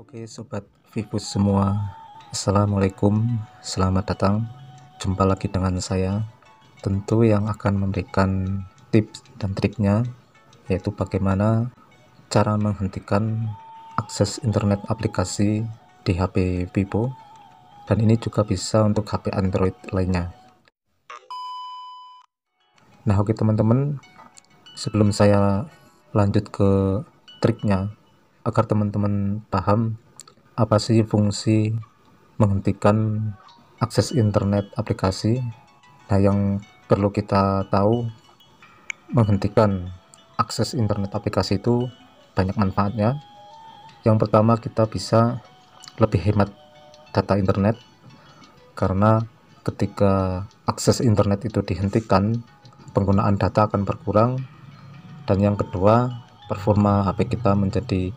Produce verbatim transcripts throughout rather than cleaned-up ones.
Oke sobat Vivus semua, assalamualaikum, selamat datang. Jumpa lagi dengan saya, tentu yang akan memberikan tips dan triknya, yaitu bagaimana cara menghentikan akses internet aplikasi di H P Vivo, dan ini juga bisa untuk H P Android lainnya. Nah oke teman-teman, sebelum saya lanjut ke triknya, agar teman-teman paham apa sih fungsi menghentikan akses internet aplikasi. Nah yang perlu kita tahu, menghentikan akses internet aplikasi itu banyak manfaatnya. Yang pertama, kita bisa lebih hemat data internet, karena ketika akses internet itu dihentikan, penggunaan data akan berkurang. Dan yang kedua, performa H P kita menjadi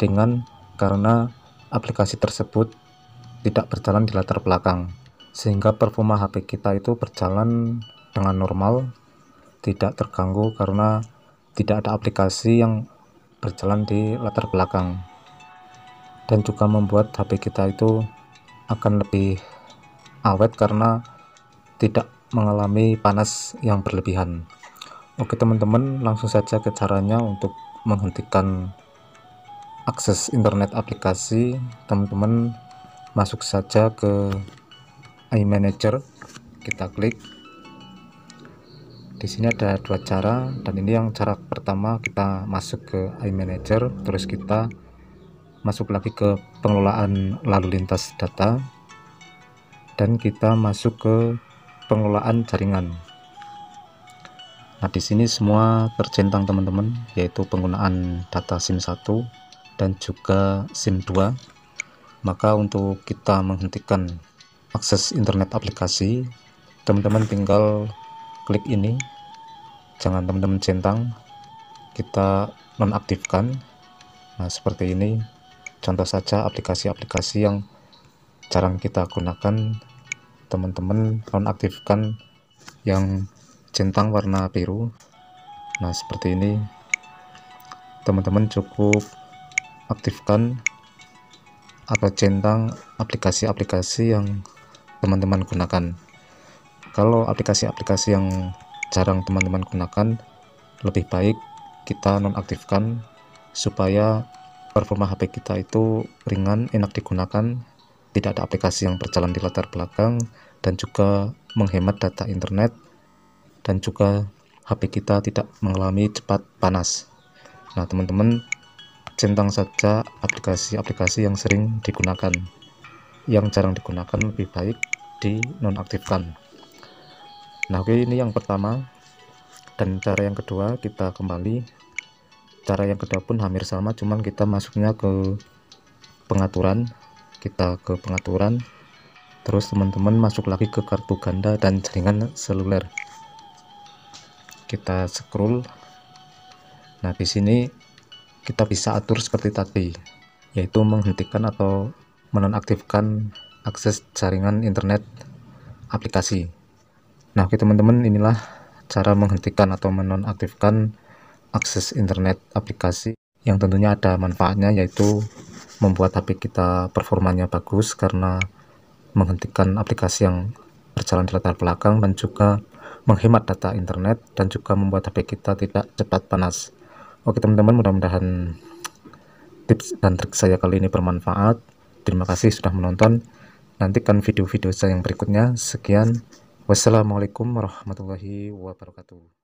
ringan karena aplikasi tersebut tidak berjalan di latar belakang, sehingga performa H P kita itu berjalan dengan normal, tidak terganggu karena tidak ada aplikasi yang berjalan di latar belakang, dan juga membuat H P kita itu akan lebih awet karena tidak mengalami panas yang berlebihan. Oke teman-teman, langsung saja ke caranya untuk menghentikan akses internet aplikasi. Teman-teman masuk saja ke iManager, kita klik. Di sini ada dua cara, dan ini yang cara pertama, kita masuk ke iManager, terus kita masuk lagi ke pengelolaan lalu lintas data, dan kita masuk ke pengelolaan jaringan. Nah di sini semua tercentang teman-teman, yaitu penggunaan data SIM satu dan juga SIM dua. Maka untuk kita menghentikan akses internet aplikasi, teman-teman tinggal klik ini, jangan teman-teman centang, kita nonaktifkan. Nah seperti ini, contoh saja aplikasi-aplikasi yang jarang kita gunakan, teman-teman nonaktifkan yang centang warna biru. Nah seperti ini, teman-teman cukup aktifkan atau centang aplikasi-aplikasi yang teman-teman gunakan. Kalau aplikasi-aplikasi yang jarang teman-teman gunakan, lebih baik kita nonaktifkan supaya performa H P kita itu ringan, enak digunakan, tidak ada aplikasi yang berjalan di latar belakang, dan juga menghemat data internet, dan juga H P kita tidak mengalami cepat panas. Nah teman-teman, centang saja aplikasi-aplikasi yang sering digunakan, yang jarang digunakan lebih baik dinonaktifkan. Nah oke, ini yang pertama. Dan cara yang kedua, kita kembali, cara yang kedua pun hampir sama, cuman kita masuknya ke pengaturan, kita ke pengaturan, terus teman-teman masuk lagi ke kartu ganda dan jaringan seluler, kita scroll. Nah di sini kita bisa atur seperti tadi, yaitu menghentikan atau menonaktifkan akses jaringan internet aplikasi. Nah oke teman-teman, inilah cara menghentikan atau menonaktifkan akses internet aplikasi, yang tentunya ada manfaatnya, yaitu membuat H P kita performanya bagus karena menghentikan aplikasi yang berjalan di latar belakang, dan juga menghemat data internet, dan juga membuat H P kita tidak cepat panas. Oke teman-teman, mudah-mudahan tips dan trik saya kali ini bermanfaat. Terima kasih sudah menonton. Nantikan video-video saya yang berikutnya. Sekian. Wassalamualaikum warahmatullahi wabarakatuh.